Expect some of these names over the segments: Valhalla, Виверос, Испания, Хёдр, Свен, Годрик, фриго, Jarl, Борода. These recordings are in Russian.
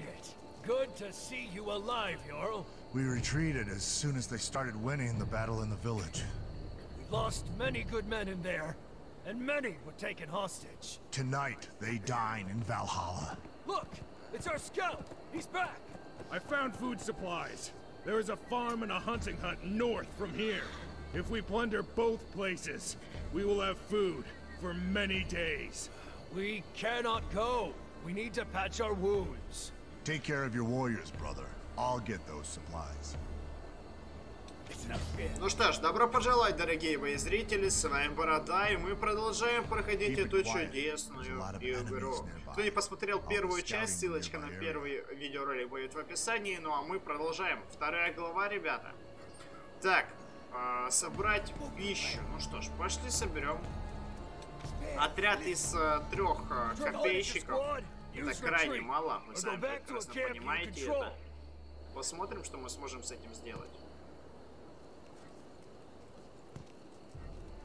it. Good to see you alive, Jarl. We retreated as soon as they started winning the battle in the village. We lost many good men in there, and many were taken hostage. Tonight, they dine in Valhalla. Look, it's our scout. He's back. I found food supplies. There is a farm and a hunting hut north from here. If we plunder both places, we will have food for many days. We cannot go. We need to patch our wounds. Take care of your warriors, brother. I'll get those supplies. Ну что ж, добро пожаловать, дорогие мои зрители, с вами Борода, и мы продолжаем проходить эту чудесную игру. Кто не посмотрел первую часть, ссылочка на первый видеоролик будет в описании, ну а мы продолжаем. Вторая глава, ребята. Так, собрать пищу. Ну что ж, пошли соберем. Отряд из 3 копейщиков. Это крайне мало, мы сами прекрасно понимаете это. Посмотрим, что мы сможем с этим сделать.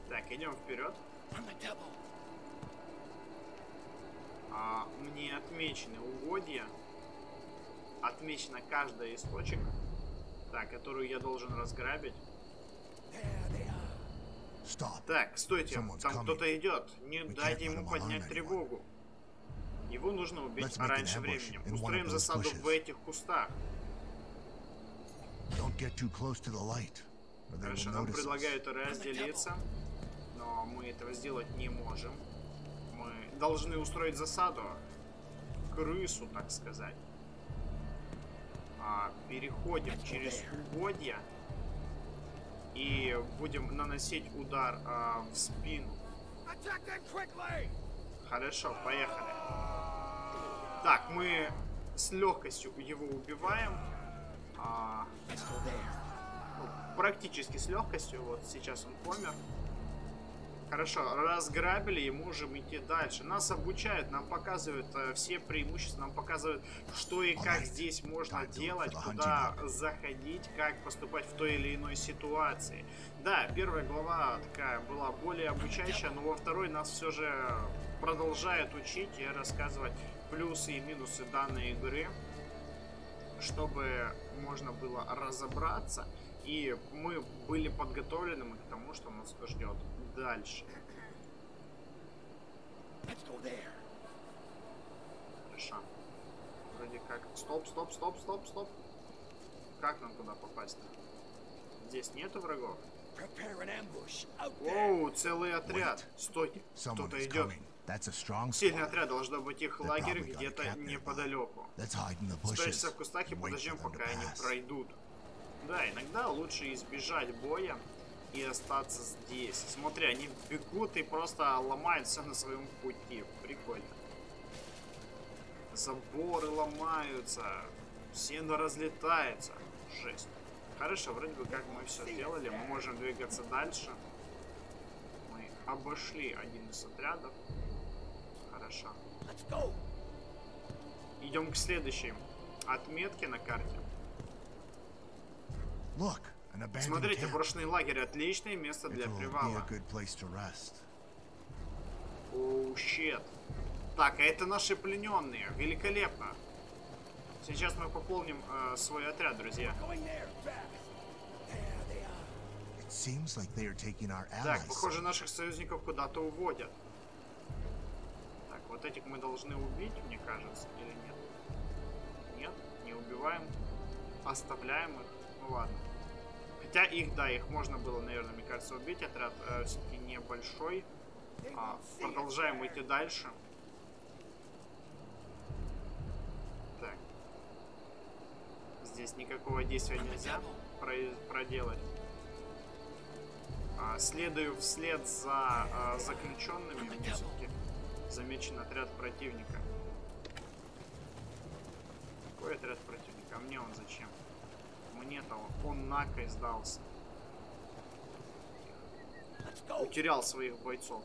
Так, идем вперед. Мне отмечены угодья. Отмечена каждая из точек, так, которую я должен разграбить. Так, стойте, там кто-то идет. Не дайте ему поднять тревогу. Его нужно убить раньше времени. Устроим засаду в этих кустах. Хорошо, нам предлагают разделиться, но мы этого сделать не можем. Мы должны устроить засаду, крысу, так сказать. Переходим через угодья и будем наносить удар в спину. Хорошо, поехали. Так, мы с легкостью его убиваем. Практически с легкостью. Вот сейчас он помер. Хорошо, разграбили, и можем идти дальше. Нас обучают, нам показывают все преимущества, нам показывают, что и как здесь можно делать, куда заходить, как поступать в той или иной ситуации. Да, первая глава такая была более обучающая, но во второй нас все же продолжают учить и рассказывать плюсы и минусы данной игры, чтобы можно было разобраться. И мы были подготовлены к тому, что нас ждет дальше. Хорошо. Вроде как... Стоп, стоп, стоп, стоп, стоп. Как нам туда попасть-то? Здесь нету врагов? Оу, целый отряд. Стойте, кто-то идет. Сильный отряд, должно быть их лагерь где-то неподалеку. Спрячься в кустах и подождем, пока они пройдут. Да, иногда лучше избежать боя и остаться здесь. Смотри, они бегут и просто ломают все на своем пути. Прикольно. Заборы ломаются. Сено разлетается. Жесть. Хорошо, вроде бы как мы все делали. Мы можем двигаться дальше. Мы обошли один из отрядов. Хорошо. Идем к следующей отметке на карте. Смотрите, брошенный лагерь. Отличное место для привала. Оу, щет. Так, а это наши плененные. Великолепно. Сейчас мы пополним свой отряд, друзья. Так, похоже, наших союзников куда-то уводят. Так, вот этих мы должны убить, мне кажется, или нет? Нет, не убиваем. Оставляем их. Ладно. Хотя их, да, их можно было, наверное, мне кажется, убить. Отряд все-таки небольшой. Продолжаем идти дальше. Так. Здесь никакого действия нельзя проделать. Следую вслед за заключенными. Все-таки замечен отряд противника. Какой отряд противника? А мне он зачем? Нет, он накой сдался. Утерял своих бойцов.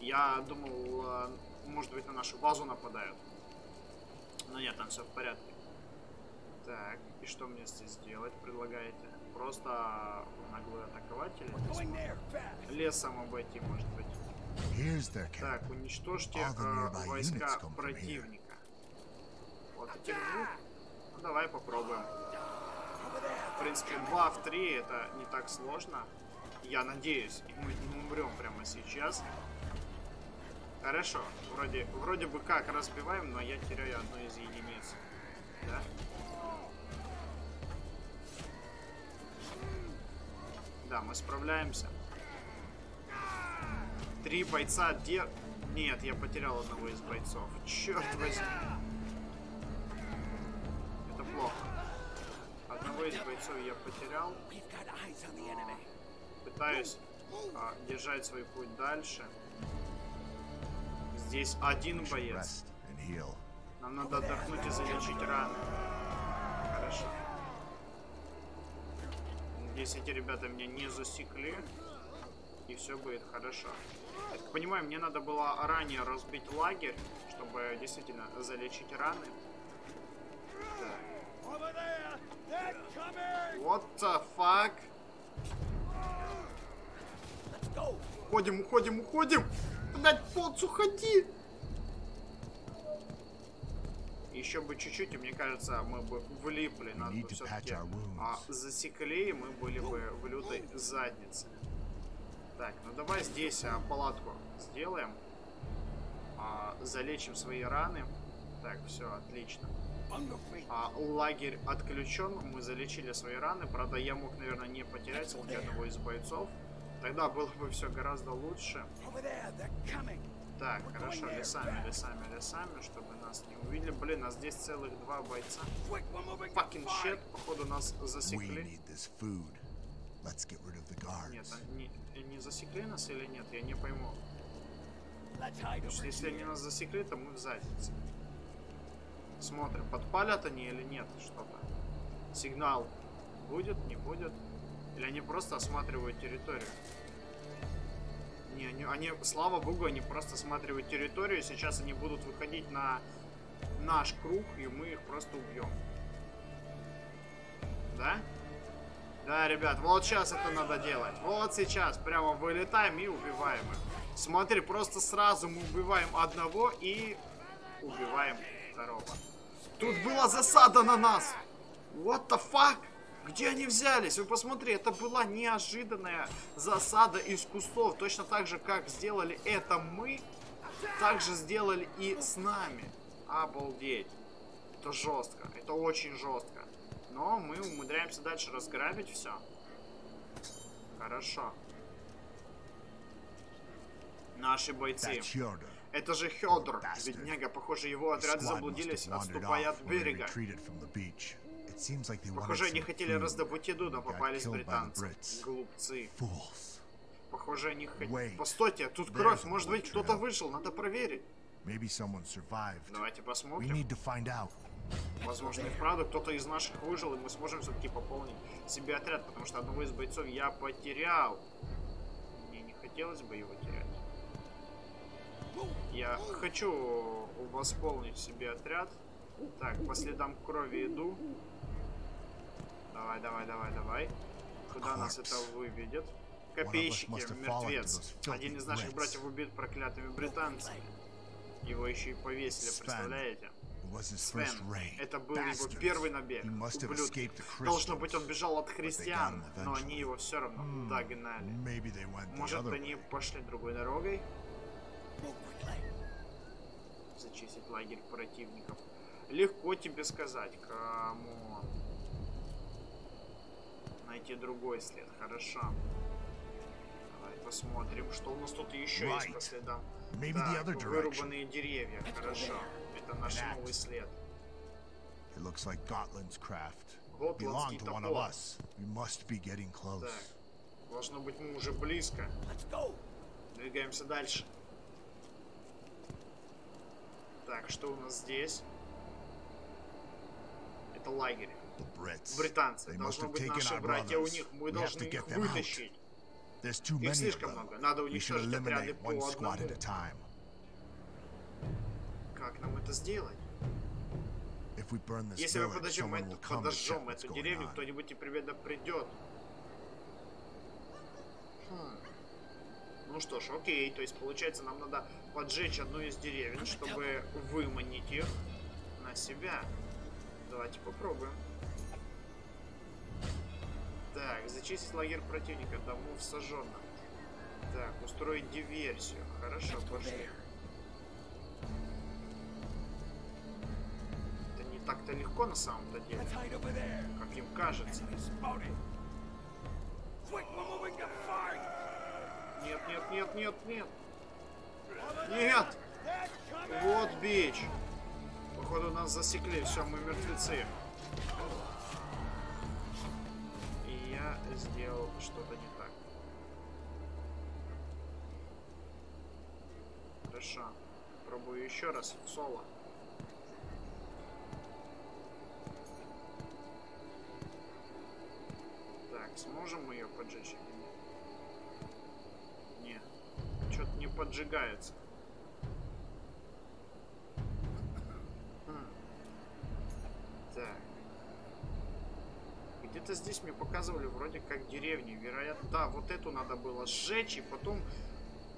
Я думал, может быть, на нашу базу нападают. Но нет, там все в порядке. Так, и что мне здесь делать предлагаете? Просто наглую атаковать или лесом обойти, может быть? Так, уничтожьте войска противника. Вот Ну, давай попробуем. В принципе, 2 в 3 это не так сложно. Я надеюсь, и мы не умрем прямо сейчас. Хорошо. Вроде бы как разбиваем, но я теряю одну из единиц. Да? Да, мы справляемся. 3 бойца Нет, я потерял одного из бойцов. Черт возьми. Это плохо. Одного из бойцов я потерял. Пытаюсь держать свой путь дальше. Здесь один боец. Нам надо отдохнуть и залечить раны. Хорошо. Надеюсь, эти ребята меня не засекли. И все будет хорошо. Я так понимаю, мне надо было ранее разбить лагерь, чтобы действительно залечить раны. Да. What the fuck? Уходим, уходим, уходим! Блять, поц, уходи! Еще бы чуть-чуть, и мне кажется, мы бы влипли. Нас бы все-таки засекли, и мы были бы в лютой заднице. Так, ну давай здесь палатку сделаем. Залечим свои раны. Так, все, отлично. Лагерь отключен. Мы залечили свои раны. Правда, я мог, наверное, не потерять одного из бойцов. Тогда было бы все гораздо лучше. Так, хорошо, лесами, лесами, лесами, чтобы нас не увидели. Блин, а здесь целых 2 бойца. Fucking shit, походу нас засекли. Нет, они засекли нас или нет, я не пойму. Потому что если они нас засекли, то мы в заднице. Смотрим, подпалят они или нет что-то. Сигнал будет, не будет. Или они просто осматривают территорию. Не, они, слава богу, они просто осматривают территорию. Сейчас они будут выходить на наш круг, и мы их просто убьем. Да? Да, ребят, вот сейчас это надо делать. Вот сейчас прямо вылетаем и убиваем их. Смотри, просто сразу мы убиваем одного и убиваем второго. Тут была засада на нас. What the fuck? Где они взялись? Вы посмотри, это была неожиданная засада из кустов. Точно так же, как сделали это мы, так же сделали и с нами. Обалдеть. Это жестко. Это очень жестко. Но мы умудряемся дальше разграбить все. Хорошо. Наши бойцы. Это же Хёдр. Бедняга, похоже, его отряд заблудились, отступая от берега. Похоже, они хотели раздобыть еду, но попались британцы. Глупцы. Похоже, они хотели... Постойте, тут кровь. Может быть, кто-то выжил. Надо проверить. Давайте посмотрим. Возможно, и вправду кто-то из наших выжил, и мы сможем все-таки пополнить себе отряд, потому что одного из бойцов я потерял. Мне не хотелось бы его терять. Я хочу восполнить себе отряд. Так, по следам крови иду. Давай, давай, давай, давай. Куда нас это выведет? Копейщики, мертвец. Один из наших братьев убит проклятыми британцами. Его еще и повесили, представляете? Свен. Это был его первый набег. Ублюдки. Должно быть, он бежал от христиан, но они его все равно догнали. Может, они пошли другой дорогой? Зачистить лагерь противников. Легко тебе сказать, кому найти другой след. Хорошо. Давай посмотрим, что у нас тут еще есть по следам. Да, вырубанные деревья. Хорошо. Это наш новый след. Готландский топор. Так. Должно быть, мы уже близко. Двигаемся дальше. Так, что у нас здесь? Это лагерь. Британцы. Должны быть наши братья у них. Мы должны их вытащить. Их слишком много. Надо уничтожить отряды по одному. Как нам это сделать? Если мы подожжем эту деревню, кто-нибудь непременно придет. Ну что ж, окей. То есть, получается, нам надо поджечь одну из деревень, чтобы выманить их. на себя. Давайте попробуем. Так, зачистить лагерь противника, домов сожженных. Так, устроить диверсию. Хорошо, пошли. Это не так-то легко на самом-то деле, как им кажется. Нет, нет, нет, нет, нет. Нет! Вот бич. Походу нас засекли. Все, мы мертвецы. И я сделал что-то не так. Хорошо. Пробую еще раз. Соло. Так, сможем мы ее поджечь? Нет. Что-то не поджигается. Где-то здесь мне показывали вроде как деревни. Вероятно, да, вот эту надо было сжечь и потом...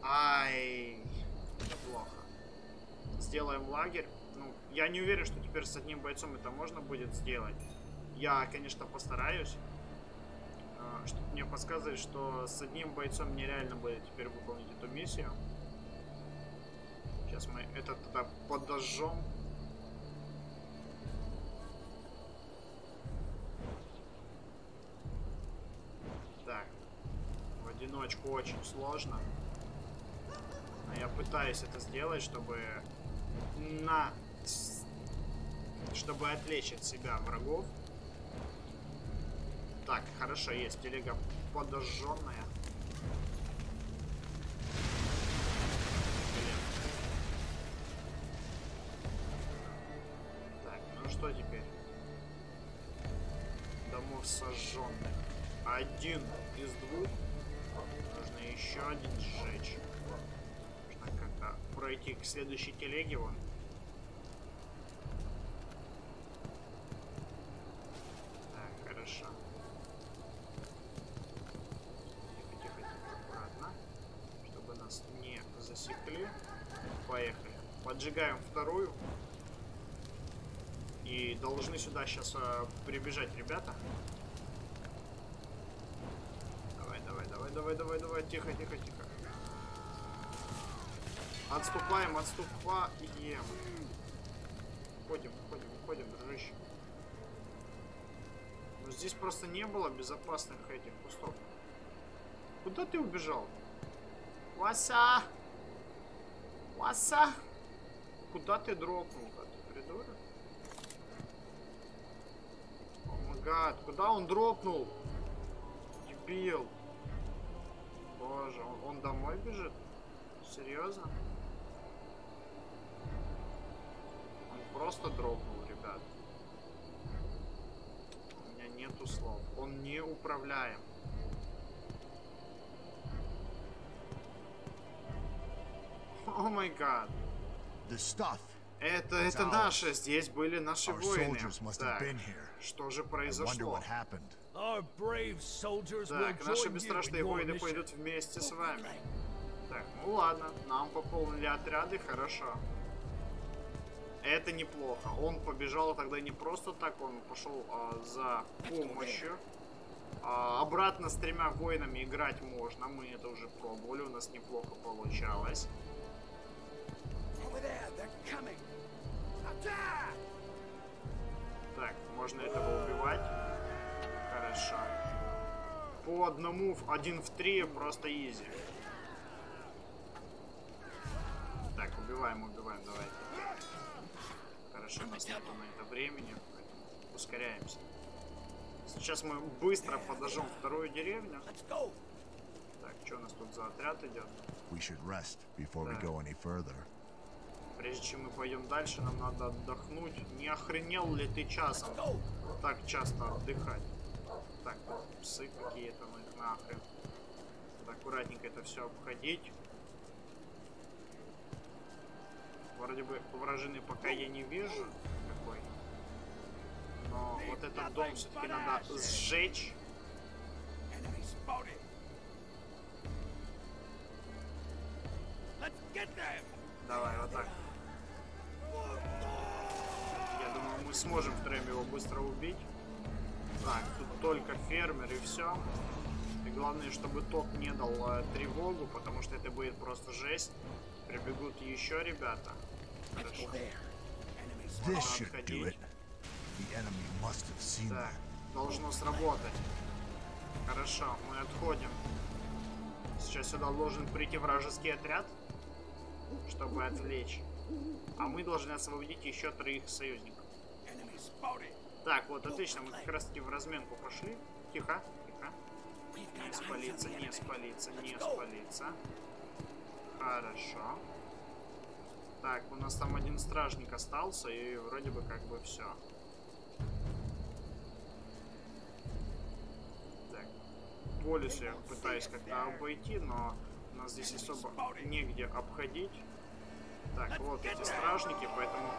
Ай, это плохо. Сделаем лагерь. Ну, я не уверен, что теперь с одним бойцом это можно будет сделать. Я, конечно, постараюсь. Что-то мне подсказывает, что с одним бойцом нереально будет теперь выполнить эту миссию. Сейчас мы это тогда подожжем. Одиночку очень сложно, но я пытаюсь это сделать, чтобы отвлечь от себя врагов. Так, хорошо, есть телега подожженная. Блин. Так, ну что теперь? Домов сожженных. Один из двух. Нужно еще один сжечь. Нужно как-то пройти к следующей телеге вон. Так, хорошо. Тихо, тихо, тихо, аккуратно. Чтобы нас не засекли. Поехали. Поджигаем вторую. И должны сюда сейчас прибежать ребята. Давай, давай, давай, тихо, тихо, тихо. Отступаем, отступаем. Уходим, уходим, уходим, дружище. Но здесь просто не было безопасных этих кустов. Куда ты убежал? Васа! Васа! Куда ты дропнул-то, ты придурок? О май гад, куда он дропнул? Дебил. Боже, он домой бежит? Серьезно? Он просто дропнул, ребят. У меня нету слов. Он не управляем. О май гад. Это наши. Здесь были наши воины. Так, что же произошло? Так, наши бесстрашные воины пойдут вместе с вами. Так, ну ладно, нам пополнили отряды, хорошо. Это неплохо. Он побежал тогда не просто так, он пошел за помощью. Обратно с тремя воинами играть можно, мы это уже пробовали, у нас неплохо получалось. Так, можно этого убивать. Хорошо. По одному, один в три, просто изи. Так, убиваем, убиваем, давайте. Хорошо, у нас нет на это времени, поэтому ускоряемся. Сейчас мы быстро подожжем вторую деревню. Так, что у нас тут за отряд идет? Так. Прежде чем мы пойдем дальше, нам надо отдохнуть. Не охренел ли ты часом? Так часто отдыхать. Так, псы какие-то, ну их нахрен. Надо аккуратненько это все обходить. Вроде бы вражины пока я не вижу такой. Но вот этот дом все-таки надо сжечь. Давай, вот так. Я не сможем втроем его быстро убить. Так, тут только фермер и все. И главное, чтобы тот не дал тревогу, потому что это будет просто жесть. Прибегут еще ребята. Хорошо. Отходить. Так, должно сработать. Хорошо, мы отходим. Сейчас сюда должен прийти вражеский отряд, чтобы отвлечь. А мы должны освободить еще 3 союзников. Так, вот, отлично, мы как раз таки в разменку пошли. Тихо, тихо. Не спалиться, не спалиться, не спалиться. Хорошо. Так, у нас там один стражник остался, и вроде бы как бы все. Так, по лесу я пытаюсь как-то обойти, но нас здесь особо негде обходить. Так, вот эти стражники, поэтому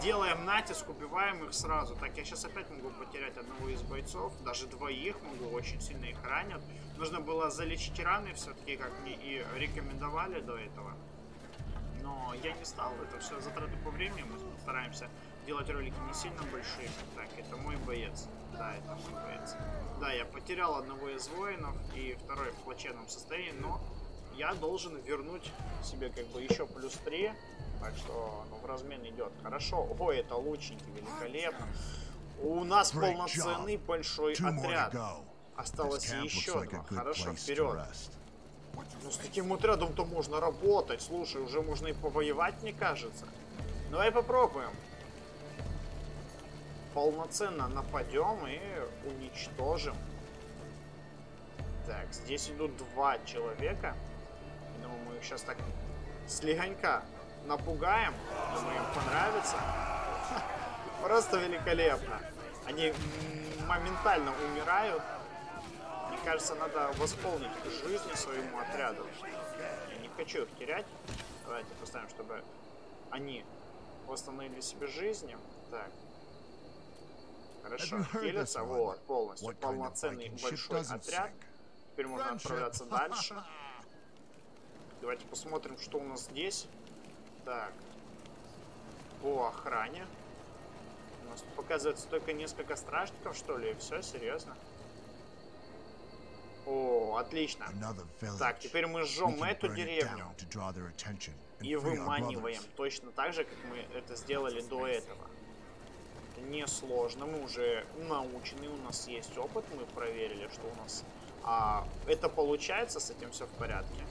делаем натиск, убиваем их сразу. Так, я сейчас опять могу потерять одного из бойцов, даже 2 могу, очень сильно их ранят. Нужно было залечить раны все-таки, как мне и рекомендовали до этого. Но я не стал, это все затраты по времени, мы стараемся делать ролики не сильно большими. Так, это мой боец. Да, это мой боец. Да, я потерял одного из воинов и второй в плачевном состоянии, но... Я должен вернуть себе как бы еще плюс 3. Так что ну, в размен идет. Хорошо. Ой, это лучники. Великолепно. У нас полноценный большой отряд. Осталось еще 2. Хорошо, вперед. Ну, с таким отрядом-то можно работать. Слушай, уже можно и повоевать, мне кажется. Давай попробуем. Полноценно нападем и уничтожим. Так, здесь идут 2 человека. Мы их сейчас так слегонька напугаем. Думаю, им понравится. Просто великолепно. Они моментально умирают. Мне кажется, надо восполнить жизнь своему отряду. Я не хочу их терять. Давайте поставим, чтобы они восстановили себе жизни. Так. Хорошо. Хилятся. Вот, полностью. Полноценный большой отряд. Теперь можно отправляться дальше. Давайте посмотрим, что у нас здесь. Так. По охране. У нас показывается только несколько стражников, что ли, и все, серьезно. О, отлично. Так, теперь мы сжем эту деревню и выманиваем точно так же, как мы это сделали до этого. Несложно, мы уже научены, у нас есть опыт, мы проверили, что у нас... это получается, с этим все в порядке.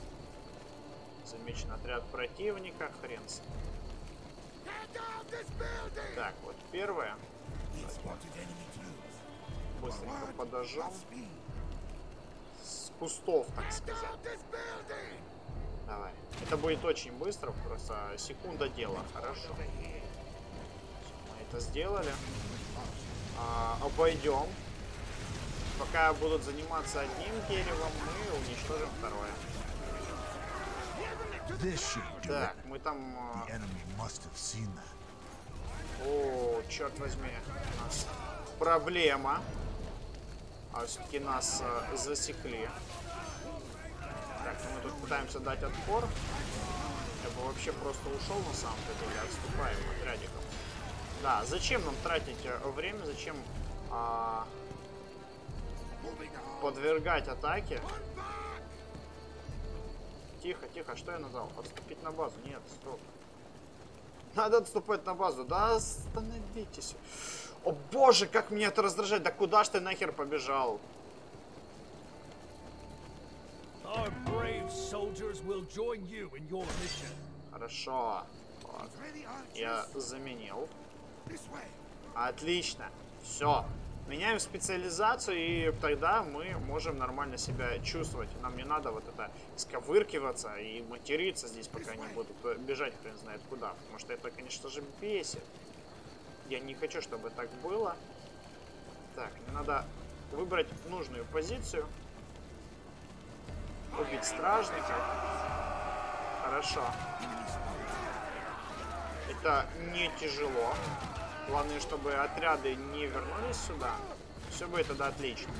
Замечен отряд противника, хрен с ним. Так, вот первое. Быстренько подожжем. С кустов, так сказать. Давай. Это будет очень быстро, просто секунда дела. Хорошо. Мы это сделали. Обойдем. Пока будут заниматься одним деревом, мы уничтожим второе. Так, мы там... О, черт возьми, у нас проблема. А все-таки нас засекли. Так, мы тут пытаемся дать отпор. Я бы вообще просто ушел на самом-то деле, отступаем отрядиком. Да, зачем нам тратить время, зачем подвергать атаке? Тихо, тихо, что я назвал? Отступить на базу? Нет, стоп. Надо отступать на базу. Да остановитесь. О боже, как меня это раздражает. Да куда ж ты нахер побежал? Хорошо. Вот. Я заменил. Отлично. Все. Меняем специализацию, и тогда мы можем нормально себя чувствовать. Нам не надо вот это сковыркиваться и материться здесь, пока они будут бежать, хрен знает куда. Потому что это, конечно же, бесит. Я не хочу, чтобы так было. Так, надо выбрать нужную позицию. Убить стражника. Хорошо. Это не тяжело. Главное, чтобы отряды не вернулись сюда. Все будет тогда отлично.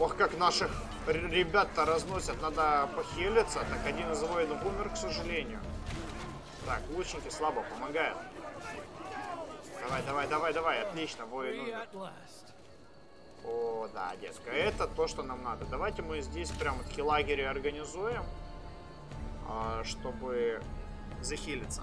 Ох, как наших ребят-то разносят. Надо похилиться. Так, один из воинов умер, к сожалению. Так, лучники слабо помогают. Давай, давай, давай, давай, отлично, воин умер. О, да, детка, это то, что нам надо. Давайте мы здесь прям такие лагерь организуем, чтобы захилиться.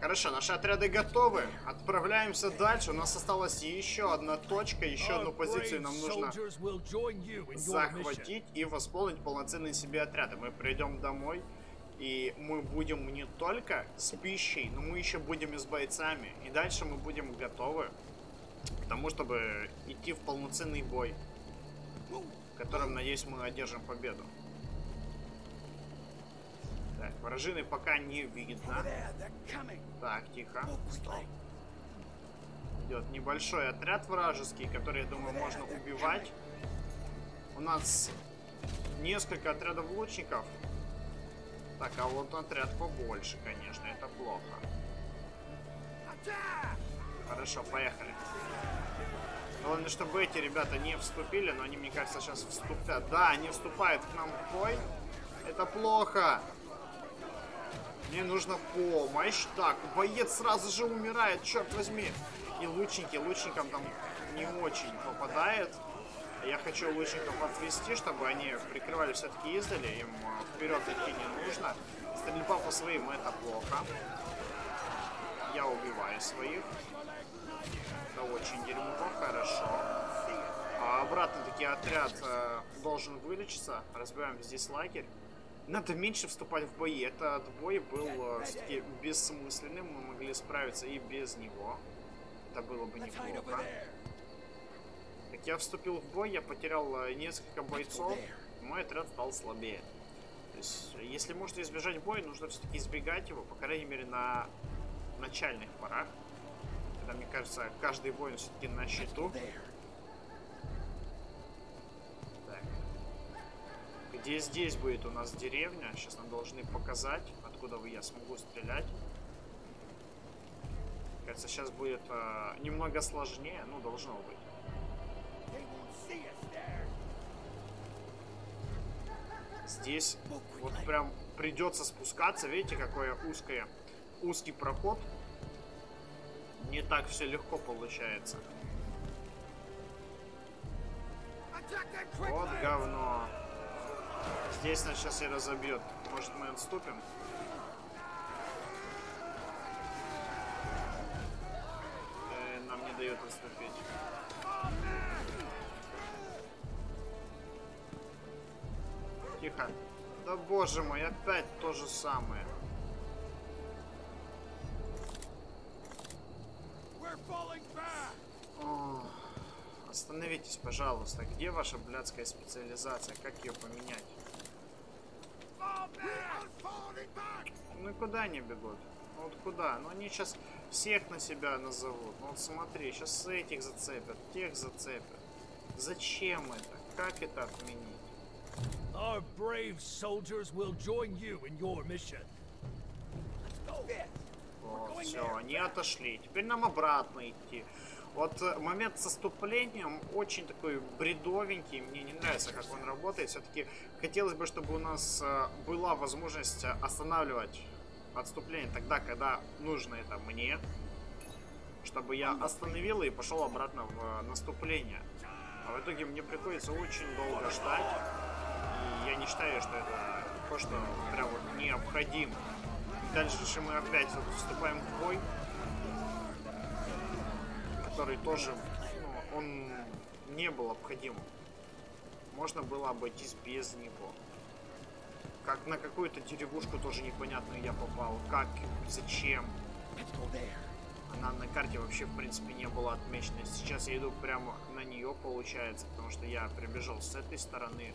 Хорошо, наши отряды готовы. Отправляемся дальше. У нас осталась еще одна точка, еще одну позицию нам нужно захватить и восполнить полноценные себе отряды. Мы придем домой, и мы будем не только с пищей, но мы еще будем и с бойцами. И дальше мы будем готовы к тому, чтобы идти в полноценный бой, в котором, надеюсь, мы одержим победу. Так, вражины пока не видно. Так, тихо. Стоп. Идет небольшой отряд вражеский, который, я думаю, можно убивать. У нас несколько отрядов лучников. Так, а вот отряд побольше, конечно, это плохо. Хорошо, поехали. Главное, чтобы эти ребята не вступили, но они, мне кажется, сейчас вступят. Да, они вступают к нам в бой. Это плохо. Мне нужна помощь. Так, боец сразу же умирает, черт возьми. И лучники, лучникам там не очень попадает. Я хочу лучников отвести, чтобы они прикрывали все-таки издали. Им вперед идти не нужно. Стрельба по своим — это плохо. Я убиваю своих. Это очень дерьмо, хорошо. А обратно-таки отряд должен вылечиться. Разбиваем здесь лагерь. Надо меньше вступать в бои. Этот бой был все-таки бессмысленным. Мы могли справиться и без него. Это было бы неплохо. Так, я вступил в бой, я потерял несколько бойцов. Мой отряд стал слабее. То есть, если можно избежать боя, нужно все-таки избегать его. По крайней мере, на начальных порах. Когда, мне кажется, каждый воин все-таки на счету. Где здесь будет у нас деревня? Сейчас нам должны показать, откуда я смогу стрелять. Кажется, сейчас будет немного сложнее, но должно быть. Здесь вот прям придется спускаться. Видите, какой узкий проход. Не так все легко получается. Вот говно. Здесь нас сейчас и разобьет. Может, мы отступим? Нам не дает отступить. Тихо. Да боже мой, опять то же самое. Ох. Остановитесь, пожалуйста. Где ваша блядская специализация? Как ее поменять? Ну куда они бегут? Вот куда? Ну они сейчас всех на себя назовут. Ну вот смотри, сейчас этих зацепят, тех зацепят. Зачем это? Как это отменить? Вот, все, они отошли. Теперь нам обратно идти. Вот момент с отступлением очень такой бредовенький, мне не нравится, как он работает. Все-таки хотелось бы, чтобы у нас была возможность останавливать отступление тогда, когда нужно это мне. Чтобы я остановил и пошел обратно в наступление. А в итоге мне приходится очень долго ждать. И я не считаю, что это то, что прям вот необходимо. Дальше мы опять вступаем в бой. Который тоже, ну, он не был необходимым. Можно было обойтись без него. Как на какую-то деревушку тоже непонятную я попал. Как, зачем? Она на карте вообще, в принципе, не была отмечена. Сейчас я иду прямо на нее, получается, потому что я прибежал с этой стороны.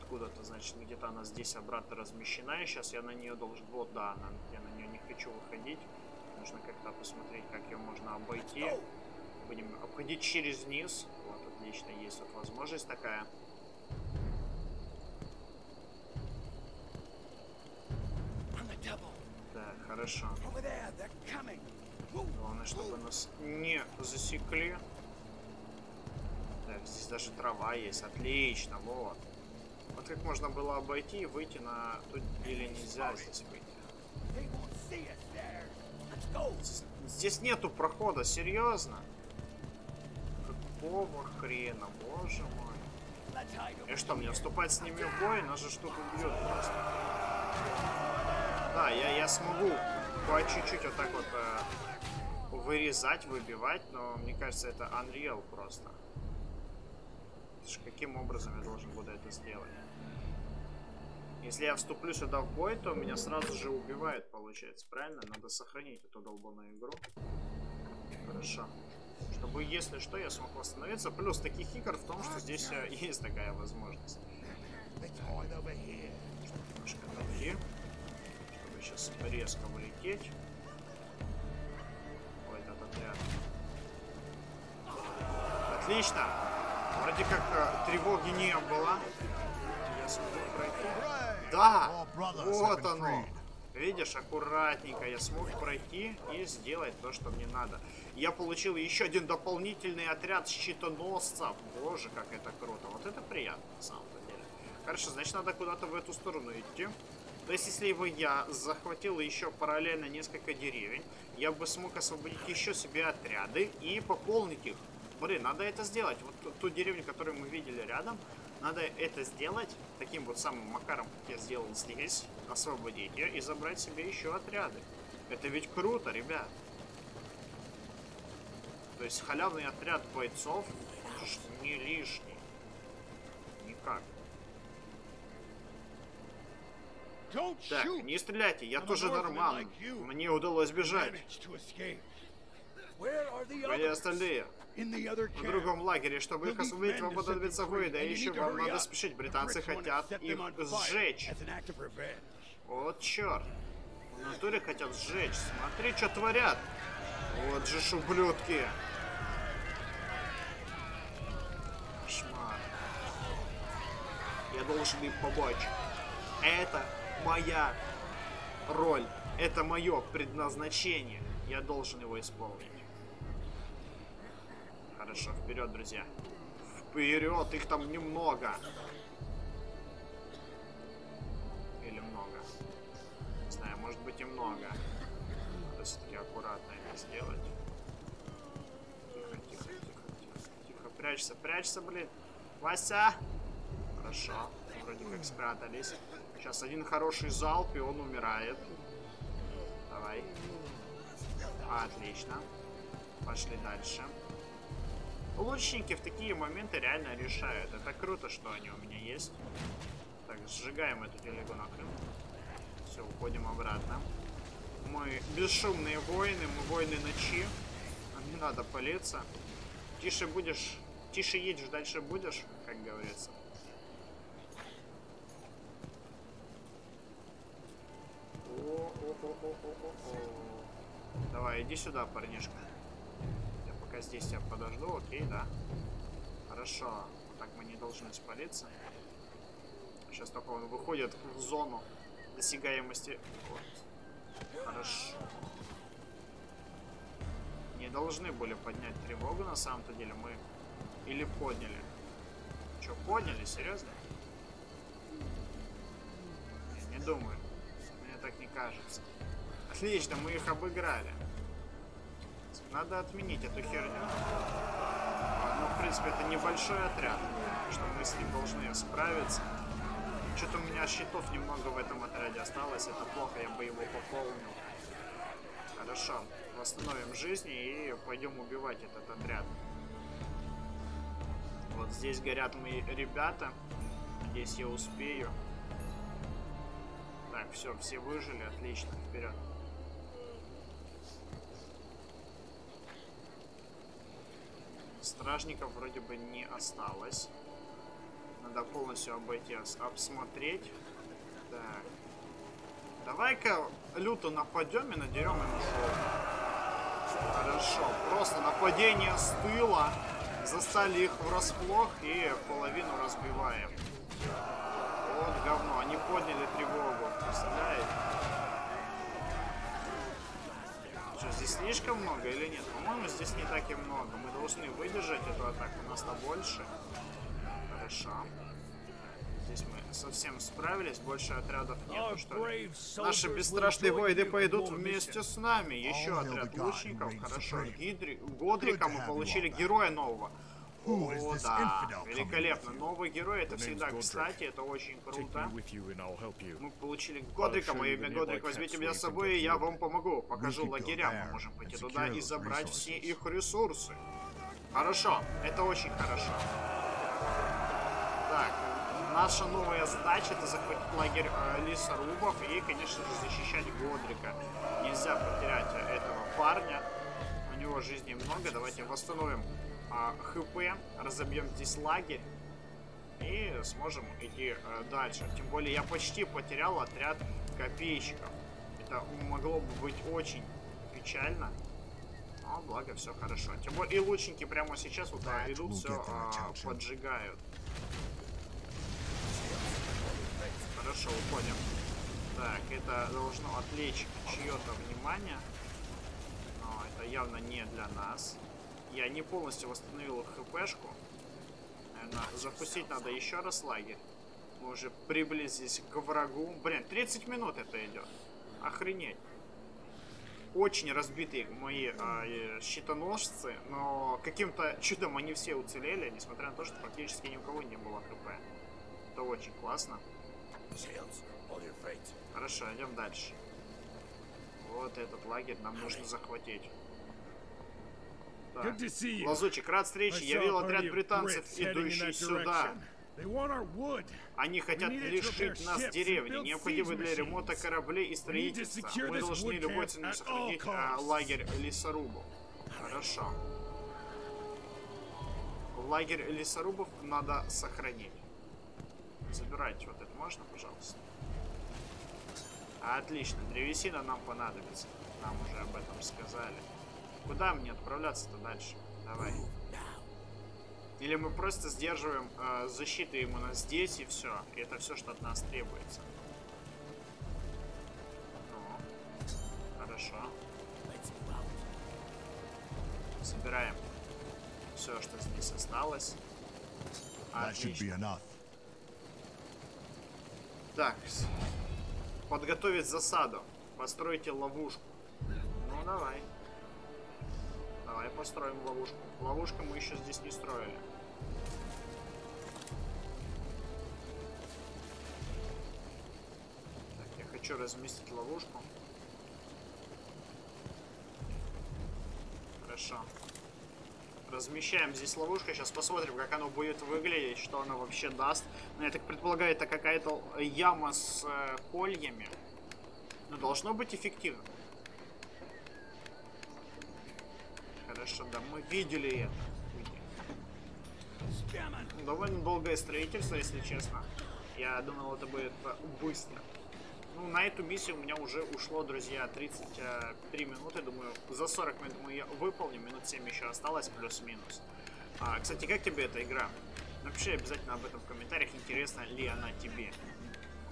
Откуда-то, значит, где-то она здесь обратно размещена. И сейчас я на нее должен... Вот, да, я на нее не хочу выходить. Нужно как-то посмотреть, как ее можно обойти. Будем обходить через низ. Вот, отлично, есть вот возможность такая. Так, хорошо. Главное, чтобы нас не засекли. Так, здесь даже трава есть. Отлично, вот. Вот как можно было обойти и выйти на... Тут или нельзя здесь выйти? Здесь нету прохода, серьезно? Какого хрена, боже мой. И что, мне вступать с ними в бой? Нас же штука убьет просто. Да, я смогу по чуть-чуть вот так вот вырезать, выбивать, но мне кажется, это Unreal просто. Каким образом я должен буду это сделать? Если я вступлю сюда в бой, то меня сразу же убивают, получается, правильно? Надо сохранить эту долбаную игру. Хорошо. Чтобы, если что, я смог восстановиться. Плюс таких игр в том, что здесь есть такая возможность. Чтобы немножко отойти. Чтобы сейчас резко вылететь. Ой, этот отряд. Отлично! Вроде как тревоги не было. Я смогу пройти. Да! Вот оно! Видишь, аккуратненько я смог пройти и сделать то, что мне надо. Я получил еще один дополнительный отряд щитоносцев. Боже, как это круто. Вот это приятно, на самом-то деле. Хорошо, значит, надо куда-то в эту сторону идти. То есть, если бы я захватил еще параллельно несколько деревень, я бы смог освободить еще себе отряды и пополнить их. Блин, надо это сделать. Вот ту деревню, которую мы видели рядом, надо это сделать таким вот самым макаром, как я сделал здесь. Освободить ее и забрать себе еще отряды. Это ведь круто, ребят. То есть халявный отряд бойцов не лишний. Никак. Так, не стреляйте, я тоже нормальный. Мне удалось бежать. Где остальные? В другом лагере, чтобы их освободить, вам понадобится вы, да еще вам надо спешить. Британцы хотят их сжечь. Вот черт. В натуре хотят сжечь. Смотри, что творят. Вот же ж ублюдки. Кошмар. Я должен им помочь. Это моя роль. Это мое предназначение. Я должен его исполнить. Хорошо, вперед, друзья. Вперед, их там немного. Или много. Не знаю, может быть и много. Надо все-таки аккуратно это сделать. Тихо, тихо, тихо, тихо, тихо. Прячься, прячься, блин. Вася! Хорошо. Вроде как спрятались. Сейчас один хороший залп, и он умирает. Давай. Отлично. Пошли дальше. Лучники в такие моменты реально решают. Это круто, что они у меня есть. Так, сжигаем эту телегу нахрен. Все, уходим обратно. Мы бесшумные воины, мы воины ночи. Нам не надо палиться. Тише будешь, тише едешь, дальше будешь, как говорится. Давай, иди сюда, парнишка. Здесь я подожду, окей, да. Хорошо. Вот так мы не должны спалиться. Сейчас только он выходит в зону досягаемости. Вот. Хорошо. Не должны были поднять тревогу, на самом-то деле мы... Или подняли. Че, подняли? Серьезно? Я не думаю. Мне так не кажется. Отлично, мы их обыграли. Надо отменить эту херню. Ну, в принципе, это небольшой отряд, что мы с ним должны справиться. Что-то у меня щитов немного в этом отряде осталось. Это плохо, я бы его пополнил. Хорошо. Восстановим жизни и пойдем убивать этот отряд. Вот здесь горят мои ребята. Надеюсь, я успею. Так, все, все выжили. Отлично, вперед. стражников вроде бы не осталось. Надо полностью обойти, обсмотреть. Так. Давай-ка люто нападем и надерем им жопу. Хорошо. Просто нападение с тыла. Застали их врасплох и половину разбиваем. Вот говно. Они подняли тревогу. Представляете? Что, здесь слишком много или нет? По-моему, здесь не так и много. Мы должны выдержать эту атаку. У нас-то больше. Хорошо. Здесь мы совсем справились. Больше отрядов нету, что ли? Наши бесстрашные воины пойдут вместе с нами. Еще отряд лучников. Хорошо. Годрика мы получили героя нового. О, да. Великолепно. Новый герой. Это всегда кстати. Это очень круто. Мы получили Годрика. Мое имя Годрик. Возьмите меня с собой, и я вам помогу. Покажу лагеря. Мы можем пойти туда и забрать все их ресурсы. Хорошо. Это очень хорошо. Так, наша новая задача — это захватить лагерь лесорубов и, конечно же, защищать Годрика. Нельзя потерять этого парня. У него жизни много. Давайте восстановим ХП, разобьем здесь лагерь и сможем идти дальше. Тем более я почти потерял отряд копейщиков. Это могло бы быть очень печально. Но благо все хорошо. Тем более и лучники прямо сейчас вот идут, все поджигают. Хорошо, уходим. Так, это должно отвлечь чье-то внимание. Но это явно не для нас. Я не полностью восстановил хпшку. Наверное, запустить надо еще раз лагерь. Мы уже приблизились к врагу. Блин, 30 минут это идет. Охренеть. Очень разбиты мои щитоножцы. Но каким-то чудом они все уцелели. Несмотря на то, что практически ни у кого не было хп. Это очень классно. Хорошо, идем дальше. Вот этот лагерь нам нужно захватить. Так. Лазучик, рад встрече. Я видел отряд британцев, идущий сюда. Они хотят лишить нас деревни, необходимой для ремонта кораблей и строительства. Мы должны любой ценой сохранить лагерь лесорубов. Хорошо. Лагерь лесорубов надо сохранить. Забирать вот это можно, пожалуйста? Отлично, древесина нам понадобится. Нам уже об этом сказали. Куда мне отправляться-то дальше? Давай. Или мы просто сдерживаем защиту именно здесь и все. И это все, что от нас требуется. Ну, хорошо. Собираем все, что здесь осталось. Отлично. Так, подготовить засаду. Постройте ловушку. Ну, давай. Давай построим ловушку. Ловушку мы еще здесь не строили. Так, я хочу разместить ловушку. Хорошо. Размещаем здесь ловушку. Сейчас посмотрим, как оно будет выглядеть, что оно вообще даст. Но я так предполагаю, это какая-то яма с кольями. Но должно быть эффективно. Хорошо, да, мы видели это. Довольно долгое строительство, если честно. Я думал, это будет быстро. Ну, на эту миссию у меня уже ушло, друзья, 33 минуты. Думаю, за 40 минут мы ее выполним. Минут 7 еще осталось, плюс-минус. Кстати, как тебе эта игра? Напиши обязательно об этом в комментариях, интересна ли она тебе.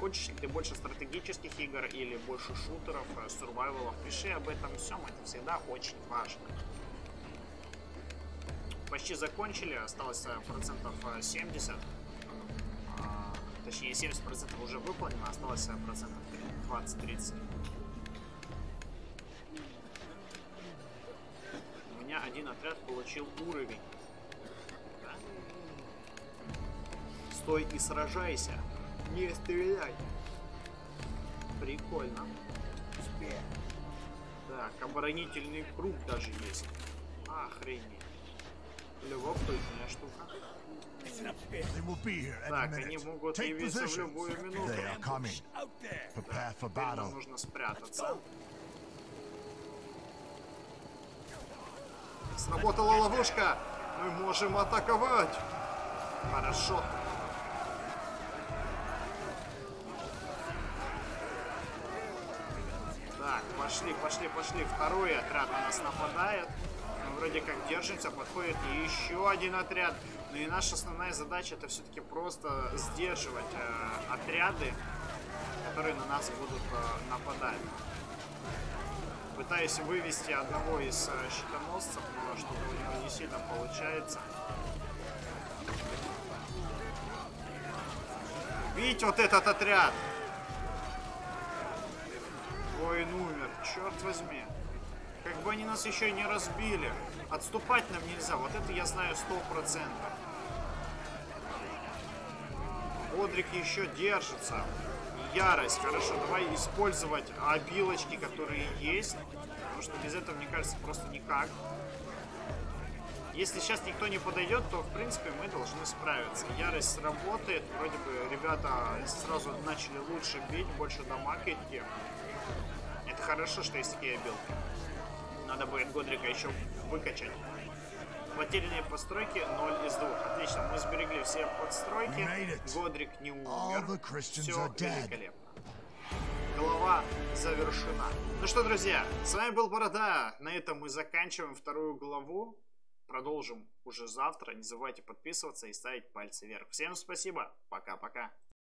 Хочешь ли ты больше стратегических игр или больше шутеров, сурвайвалов? Пиши об этом всем, это всегда очень важно. Почти закончили, осталось процентов 70. Точнее, 70% уже выполнено, осталось процентов 20-30. У меня один отряд получил уровень. Да? Стой и сражайся. Не стреляй. Прикольно. Так, оборонительный круг даже есть. Охренеть. Любопытная штука. Так, они могут явиться в любую минуту. Так, теперь нам нужно спрятаться. Сработала ловушка! Мы можем атаковать. Хорошо. Так, пошли, пошли, пошли. Второй отряд на нас нападает. Мы вроде как держимся, подходит еще один отряд. Ну и наша основная задача — это все-таки просто сдерживать отряды, которые на нас будут нападать. Пытаюсь вывести одного из щитоносцев, но что-то у него не сильно получается. Убить вот этот отряд! Воин умер, черт возьми. Как бы они нас еще и не разбили. Отступать нам нельзя, вот это я знаю 100%. Годрик еще держится. Ярость. Хорошо, давай использовать обилочки, которые есть. Потому что без этого, мне кажется, просто никак. Если сейчас никто не подойдет, то, в принципе, мы должны справиться. Ярость работает. Вроде бы ребята сразу начали лучше бить, больше дамаг идти. Это хорошо, что есть такие обилки. Надо будет Годрика еще выкачать. Потерянные постройки 0 из 2. Отлично, мы сберегли все подстройки. Годрик не умер. Все великолепно. Глава завершена. Ну что, друзья, с вами был Борода. На этом мы заканчиваем вторую главу. Продолжим уже завтра. Не забывайте подписываться и ставить пальцы вверх. Всем спасибо. Пока-пока.